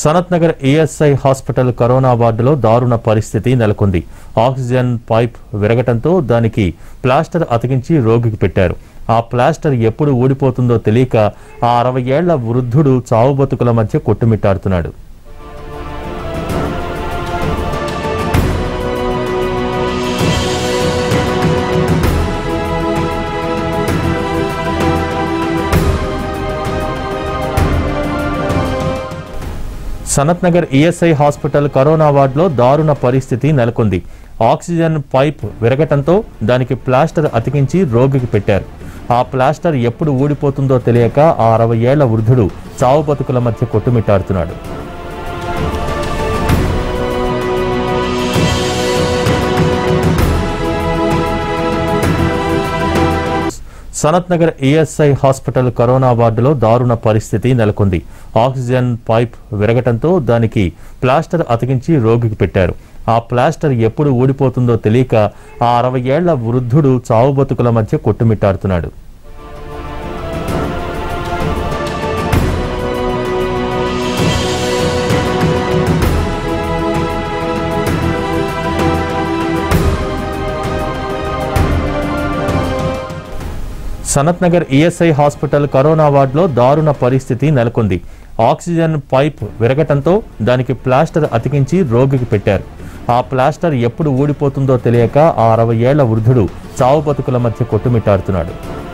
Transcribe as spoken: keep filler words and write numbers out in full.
Sanath Nagar ESI hospital corona వార్డులో దారుణ పరిస్థితి నెలకొంది. ఆక్సిజన్ పైప్ విరగటంతో దానికి ప్లాస్టర్ అతికించి రోగికి పెట్టారు. ఆ ప్లాస్టర్ ఎప్పుడు ఊడిపోతుందో తెలియక ఆ అరవై ఏళ్ల వృద్ధుడు చావు బతుకుల మధ్య కొట్టుమిట్టాడుతున్నాడు. Sanath Nagar ESI hospital corona వార్డులో దారుణ పరిస్థితి నెలకొంది. ఆక్సిజన్ పైప్ విరగటంతో దానికి ప్లాస్టర్ అతికించి రోగికి పెట్టారు. ఆ ప్లాస్టర్ ఎప్పుడు ఊడిపోతుందో తెలియక ఆ అరవై ఏళ్ల వృద్ధుడు చావు బతుకుల మధ్య కొట్టుమిట్టాడుతున్నాడు. Sanath Nagar ESI hospital corona వార్డులో దారుణ పరిస్థితి నెలకొంది. ఆక్సిజన్ పైప్ విరగటంతో దానికి ప్లాస్టర్ అతికించి రోగికి పెట్టారు. ఆ ప్లాస్టర్ ఎప్పుడు ఊడిపోతుందో తెలియక ఆ అరవై ఏళ్ల వృద్ధుడు చావు బతుకుల మధ్య కొట్టుమిట్టాడుతున్నాడు. Sanath Nagar ESI hospital corona వార్డులో దారుణ పరిస్థితి నెలకొంది. ఆక్సిజన్ పైప్ విరగటంతో దానికి ప్లాస్టర్ అతికించి రోగికి పెట్టారు. ఆ ప్లాస్టర్ ఎప్పుడు ఊడిపోతుందో తెలియక ఆ అరవై ఏళ్ల వృద్ధుడు చావు బతుకుల మధ్య కొట్టుమిట్టాడుతున్నాడు.